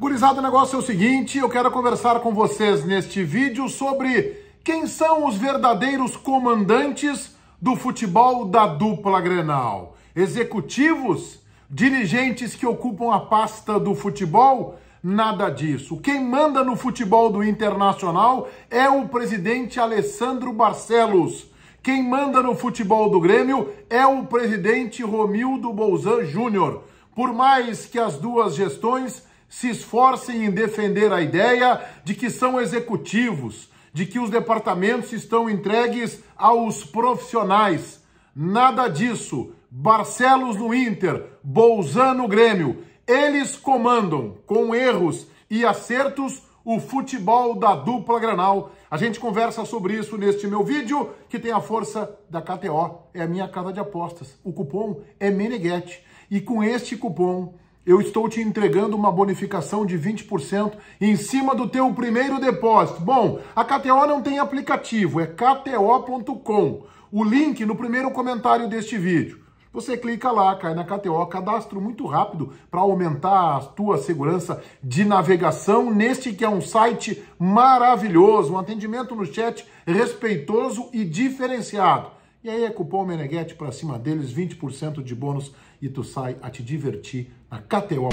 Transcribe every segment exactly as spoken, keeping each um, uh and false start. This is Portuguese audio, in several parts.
Gurizada, o negócio é o seguinte, eu quero conversar com vocês neste vídeo sobre quem são os verdadeiros comandantes do futebol da dupla Grenal. Executivos? Dirigentes que ocupam a pasta do futebol? Nada disso. Quem manda no futebol do Internacional é o presidente Alessandro Barcellos. Quem manda no futebol do Grêmio é o presidente Romildo Bolzan Júnior. Por mais que as duas gestões se esforcem em defender a ideia de que são executivos, de que os departamentos estão entregues aos profissionais. Nada disso. Barcellos no Inter, Bolzan no Grêmio. Eles comandam, com erros e acertos, o futebol da dupla Grenal. A gente conversa sobre isso neste meu vídeo, que tem a força da K T O. É a minha casa de apostas. O cupom é Meneghetti. E com este cupom, eu estou te entregando uma bonificação de vinte por cento em cima do teu primeiro depósito. Bom, a K T O não tem aplicativo, é K T O ponto com. O link no primeiro comentário deste vídeo. Você clica lá, cai na K T O, cadastro muito rápido para aumentar a tua segurança de navegação neste que é um site maravilhoso, um atendimento no chat respeitoso e diferenciado. E aí é cupom Meneghetti para cima deles, vinte por cento de bônus e tu sai a te divertir na K T O.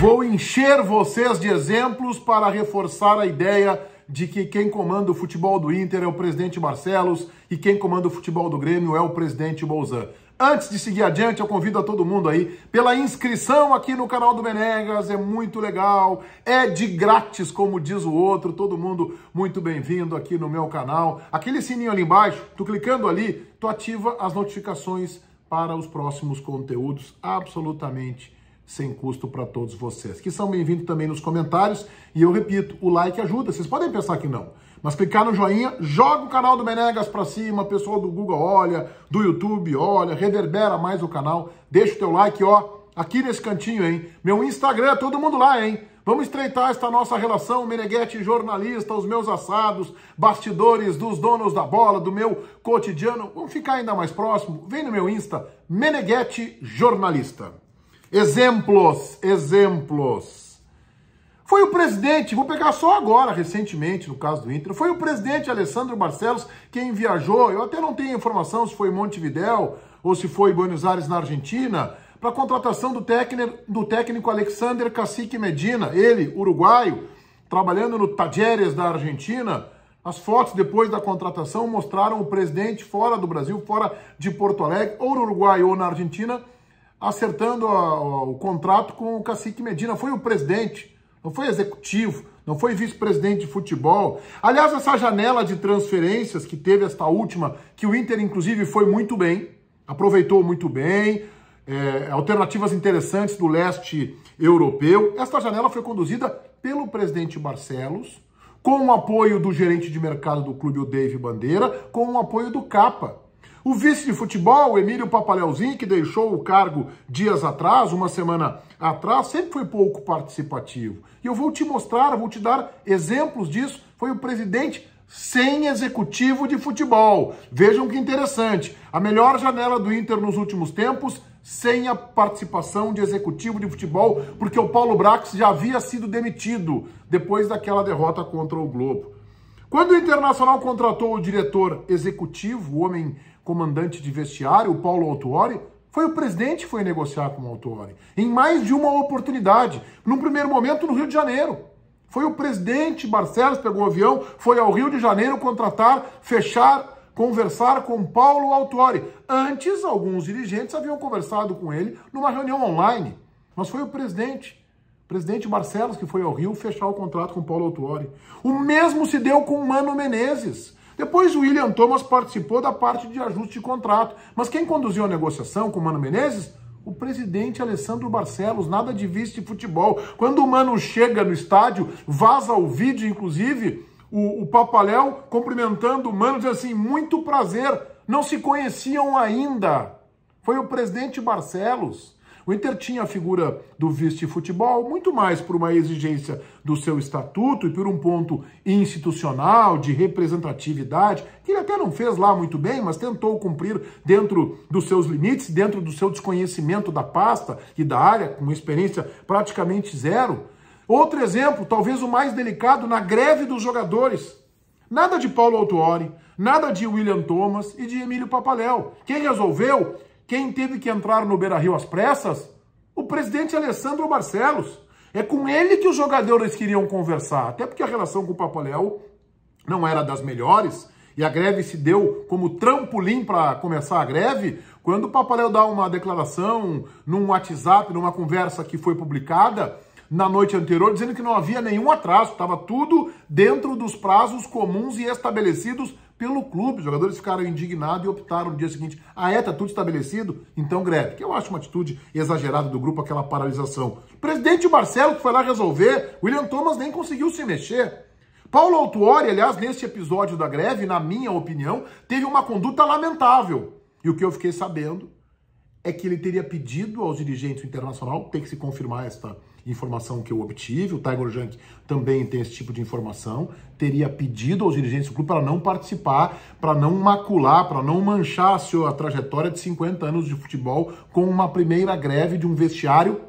Vou encher vocês de exemplos para reforçar a ideia de que quem comanda o futebol do Inter é o presidente Barcellos e quem comanda o futebol do Grêmio é o presidente Bolzan. Antes de seguir adiante, eu convido a todo mundo aí pela inscrição aqui no canal do Menegas, é muito legal, é de grátis, como diz o outro, todo mundo muito bem-vindo aqui no meu canal. Aquele sininho ali embaixo, tu clicando ali, tu ativa as notificações para os próximos conteúdos absolutamente sem custo para todos vocês, que são bem-vindos também nos comentários, e eu repito, o like ajuda, vocês podem pensar que não, mas clicar no joinha, joga o canal do Menegas para cima, pessoal do Google olha, do YouTube olha, reverbera mais o canal, deixa o teu like, ó, aqui nesse cantinho, hein, meu Instagram, todo mundo lá, hein, vamos estreitar esta nossa relação, Meneghetti jornalista, os meus assados, bastidores dos donos da bola, do meu cotidiano, vamos ficar ainda mais próximo, vem no meu Insta, Meneghetti jornalista. Exemplos, exemplos. Foi o presidente, vou pegar só agora, recentemente, no caso do Inter, foi o presidente Alessandro Barcellos quem viajou, eu até não tenho informação se foi em Montevidéu ou se foi em Buenos Aires, na Argentina, para a contratação do técnico, do técnico Alexander Cacique Medina, ele, uruguaio, trabalhando no Tajeres da Argentina. As fotos depois da contratação mostraram o presidente fora do Brasil, fora de Porto Alegre, ou no Uruguai ou na Argentina, acertando a, a, o contrato com o Cacique Medina. Foi o presidente, não foi executivo, não foi vice-presidente de futebol. Aliás, essa janela de transferências que teve esta última, que o Inter, inclusive, foi muito bem, aproveitou muito bem, é, alternativas interessantes do leste europeu. Esta janela foi conduzida pelo presidente Barcellos, com o apoio do gerente de mercado do clube, o Dave Bandeira, com o apoio do Capa. O vice de futebol, Emílio Papaleuzinho, que deixou o cargo dias atrás, uma semana atrás, sempre foi pouco participativo. E eu vou te mostrar, vou te dar exemplos disso. Foi o presidente sem executivo de futebol. Vejam que interessante. A melhor janela do Inter nos últimos tempos, sem a participação de executivo de futebol, porque o Paulo Brás já havia sido demitido depois daquela derrota contra o Globo. Quando o Internacional contratou o diretor executivo, o homem comandante de vestiário, o Paulo Autuori, foi o presidente que foi negociar com o Autuori. Em mais de uma oportunidade, num primeiro momento no Rio de Janeiro. Foi o presidente Barcellos, pegou o avião, foi ao Rio de Janeiro contratar, fechar, conversar com Paulo Autuori. Antes, alguns dirigentes haviam conversado com ele numa reunião online. Mas foi o presidente. Presidente Barcellos, que foi ao Rio fechar o contrato com Paulo Autuori. O mesmo se deu com Mano Menezes. Depois o William Thomas participou da parte de ajuste de contrato. Mas quem conduziu a negociação com Mano Menezes? O presidente Alessandro Barcellos, nada de vice de futebol. Quando o Mano chega no estádio, vaza o vídeo, inclusive, o, o Papaléu cumprimentando o Mano, dizendo assim, muito prazer, não se conheciam ainda. Foi o presidente Barcellos. O Inter tinha a figura do vice-futebol, muito mais por uma exigência do seu estatuto e por um ponto institucional, de representatividade, que ele até não fez lá muito bem, mas tentou cumprir dentro dos seus limites, dentro do seu desconhecimento da pasta e da área, com uma experiência praticamente zero. Outro exemplo, talvez o mais delicado, na greve dos jogadores. Nada de Paulo Autuori, nada de William Thomas e de Emílio Papaléu. Quem resolveu? Quem teve que entrar no Beira-Rio às pressas? O presidente Alessandro Barcellos. É com ele que os jogadores queriam conversar, até porque a relação com o Papaléu não era das melhores, e a greve se deu como trampolim para começar a greve, quando o Papaléu dá uma declaração num WhatsApp, numa conversa que foi publicada na noite anterior, dizendo que não havia nenhum atraso, estava tudo dentro dos prazos comuns e estabelecidos pelo clube. Os jogadores ficaram indignados e optaram no dia seguinte: ah, é, tá tudo estabelecido? Então greve. Que eu acho uma atitude exagerada do grupo, aquela paralisação. O presidente Barcellos que foi lá resolver, William Thomas nem conseguiu se mexer. Paulo Autuori, aliás, nesse episódio da greve, na minha opinião, teve uma conduta lamentável. E o que eu fiquei sabendo é que ele teria pedido aos dirigentes do Internacional, tem que se confirmar esta informação que eu obtive, o Tiger Junk também tem esse tipo de informação, teria pedido aos dirigentes do clube para não participar, para não macular, para não manchar a sua trajetória de cinquenta anos de futebol com uma primeira greve de um vestiário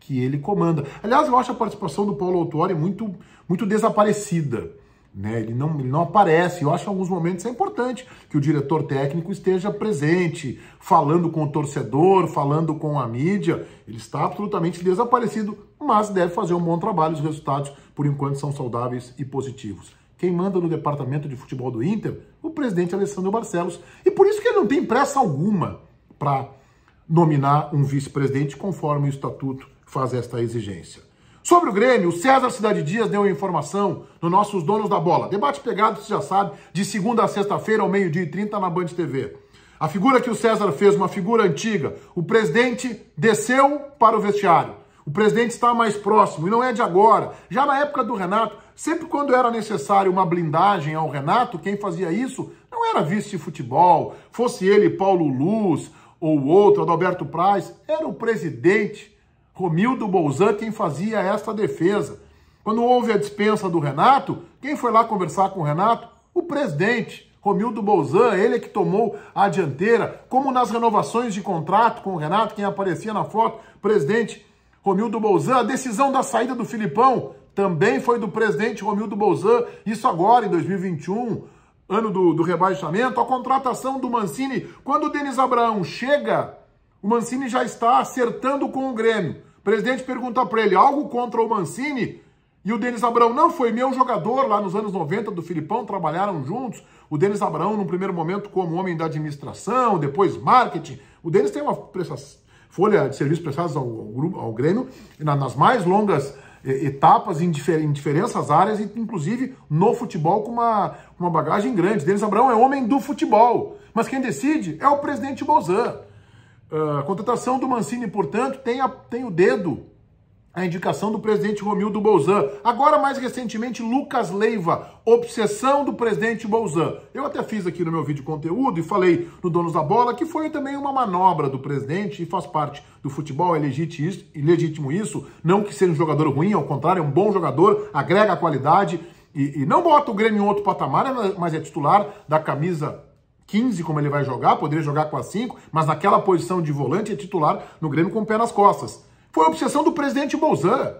que ele comanda. Aliás, eu acho a participação do Paulo Autuori muito, muito desaparecida, né? Ele não, ele não aparece. Eu acho que em alguns momentos é importante que o diretor técnico esteja presente, falando com o torcedor, falando com a mídia. Ele está absolutamente desaparecido, mas deve fazer um bom trabalho. Os resultados, por enquanto, são saudáveis e positivos. Quem manda no departamento de futebol do Inter? O presidente Alessandro Barcellos. E por isso que ele não tem pressa alguma para nominar um vice-presidente, conforme o estatuto faz esta exigência. Sobre o Grêmio, o César Cidade Dias deu informação no nossos Donos da Bola. Debate pegado, você já sabe, de segunda a sexta-feira, ao meio-dia e trinta, na Band T V. A figura que o César fez, uma figura antiga. O presidente desceu para o vestiário. O presidente está mais próximo, e não é de agora. Já na época do Renato, sempre quando era necessário uma blindagem ao Renato, quem fazia isso não era vice-futebol, fosse ele Paulo Luz ou outro, Adalberto Praes, era o presidente Romildo Bolzan quem fazia esta defesa. Quando houve a dispensa do Renato, quem foi lá conversar com o Renato? O presidente, Romildo Bolzan, ele é que tomou a dianteira. Como nas renovações de contrato com o Renato, quem aparecia na foto? Presidente Romildo Bolzan. A decisão da saída do Filipão também foi do presidente Romildo Bolzan. Isso agora, em dois mil e vinte e um, ano do, do rebaixamento. A contratação do Mancini, quando o Denis Abraão chega, o Mancini já está acertando com o Grêmio. O presidente pergunta para ele algo contra o Mancini e o Denis Abraão: não, foi meu jogador lá nos anos noventa do Filipão, trabalharam juntos. O Denis Abraão, no primeiro momento, como homem da administração, depois marketing. O Denis tem uma folha de serviços prestados ao, ao, ao Grêmio nas mais longas etapas, em, difer, em diferentes áreas, inclusive no futebol, com uma, uma bagagem grande. O Denis Abraão é homem do futebol, mas quem decide é o presidente Bolzan. Uh, a contratação do Mancini, portanto, tem, a, tem o dedo, a indicação do presidente Romildo Bolzan. Agora, mais recentemente, Lucas Leiva, obsessão do presidente Bolzan. Eu até fiz aqui no meu vídeo conteúdo e falei no Donos da Bola que foi também uma manobra do presidente e faz parte do futebol, é legítimo isso, não que seja um jogador ruim, ao contrário, é um bom jogador, agrega qualidade e, e não bota o Grêmio em outro patamar, mas é titular da camisa quinze, como ele vai jogar, poderia jogar com a cinco, mas naquela posição de volante é titular no Grêmio com o pé nas costas. Foi a obsessão do presidente Bolzan.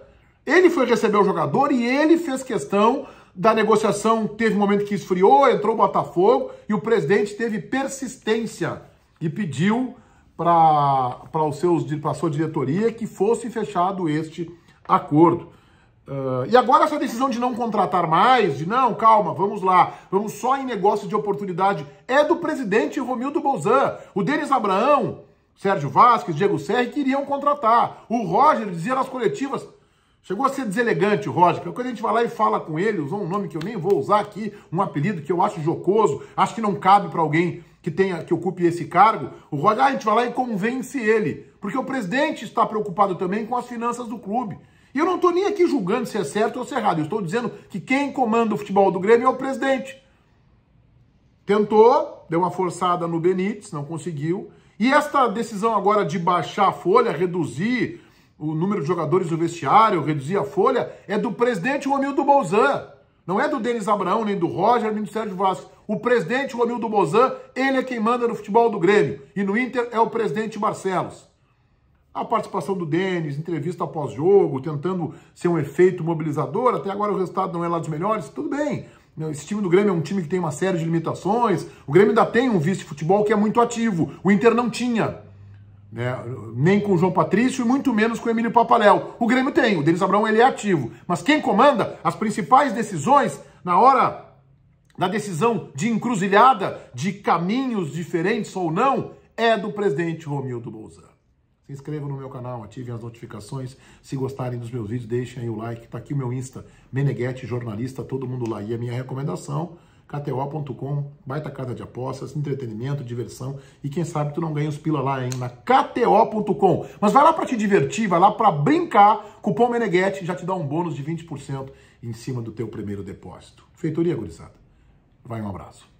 Ele foi receber o jogador e ele fez questão da negociação. Teve um momento que esfriou, entrou o Botafogo e o presidente teve persistência e pediu para a sua diretoria que fosse fechado este acordo. Uh, e agora essa decisão de não contratar mais, de não, calma, vamos lá, vamos só em negócio de oportunidade, é do presidente Romildo Bolzan. O Denis Abraão, Sérgio Vasquez, Diego Serra queriam contratar. O Roger dizia nas coletivas, chegou a ser deselegante o Roger, porque quando a gente vai lá e fala com ele, usou um nome que eu nem vou usar aqui, um apelido que eu acho jocoso, acho que não cabe para alguém que tenha, que ocupe esse cargo. O Roger, ah, a gente vai lá e convence ele, porque o presidente está preocupado também com as finanças do clube. E eu não estou nem aqui julgando se é certo ou se é errado. Eu estou dizendo que quem comanda o futebol do Grêmio é o presidente. Tentou, deu uma forçada no Benítez, não conseguiu. E esta decisão agora de baixar a folha, reduzir o número de jogadores do vestiário, reduzir a folha, é do presidente Romildo Bolzan. Não é do Denis Abraão, nem do Roger, nem do Sérgio Vasquez. O presidente Romildo Bolzan, ele é quem manda no futebol do Grêmio. E no Inter é o presidente Barcellos. A participação do Denis, entrevista após jogo, tentando ser um efeito mobilizador, até agora o resultado não é lá dos melhores, tudo bem. Esse time do Grêmio é um time que tem uma série de limitações. O Grêmio ainda tem um vice-futebol que é muito ativo. O Inter não tinha, né? Nem com o João Patrício e muito menos com o Emílio Papaléu. O Grêmio tem, o Denis Abraão ele é ativo. Mas quem comanda as principais decisões na hora da decisão de encruzilhada, de caminhos diferentes ou não, é do presidente Romildo Bolzan. Se inscreva no meu canal, ativem as notificações. Se gostarem dos meus vídeos, deixem aí o like. Tá aqui o meu Insta, Meneghetti Jornalista, todo mundo lá. E a minha recomendação, K T O ponto com, baita casa de apostas, entretenimento, diversão. E quem sabe tu não ganha os pila lá, hein? Na K T O ponto com. Mas vai lá para te divertir, vai lá para brincar. Cupom Meneghetti já te dá um bônus de vinte por cento em cima do teu primeiro depósito. Feitoria, gurizada. Vai, um abraço.